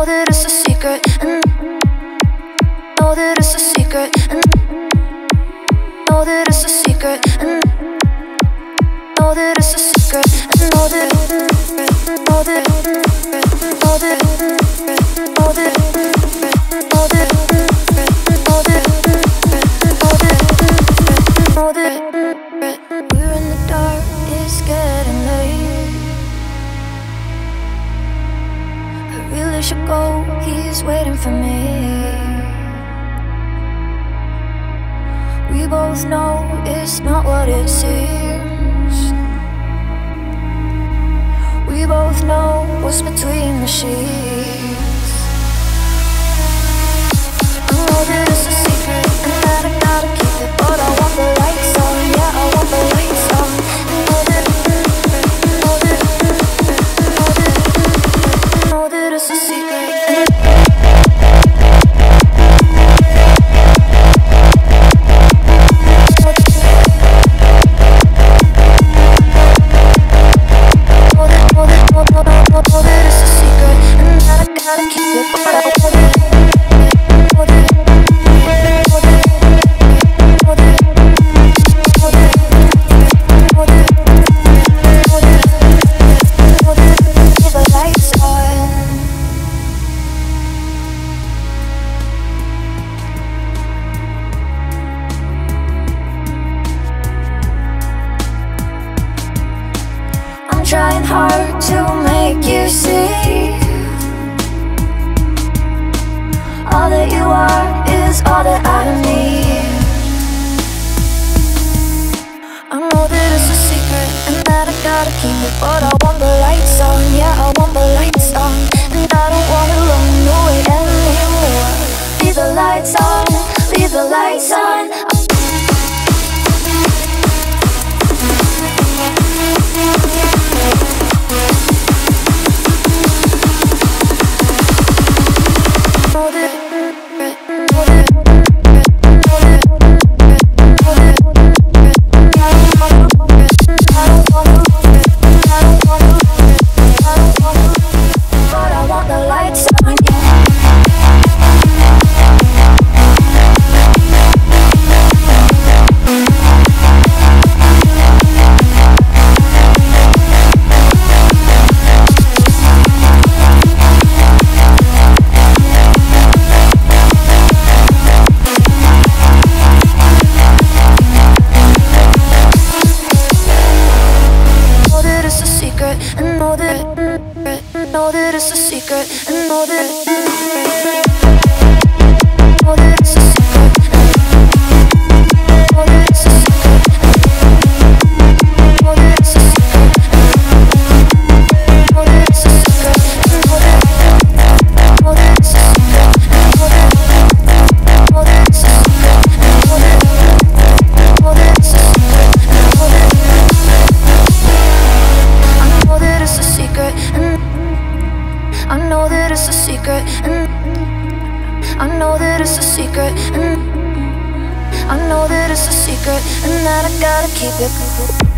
know that it's a secret, and know that it's a secret, and know that it's a secret, and know that it's a secret, and know that, know that, know that, know that, know that, know that, know that. We're in the dark, it's getting late. I really should go, he's waiting for me. We both know it's not what it seems. We both know what's between the sheets. I know that it's a secret, and that I gotta keep it, but I want the lights on. Yeah, I want the lights on. I know that, know that, know that, know that it's a secret. Trying hard to make you see all that you are is all that I need. I know that it's a secret, and that I gotta keep it, but I want the lights on. Yeah, I want the lights on, and I don't wanna run away anymore. Leave the lights on, leave the lights on. Know that it's a secret, and know that. I know that it's a secret, and that I gotta keep it.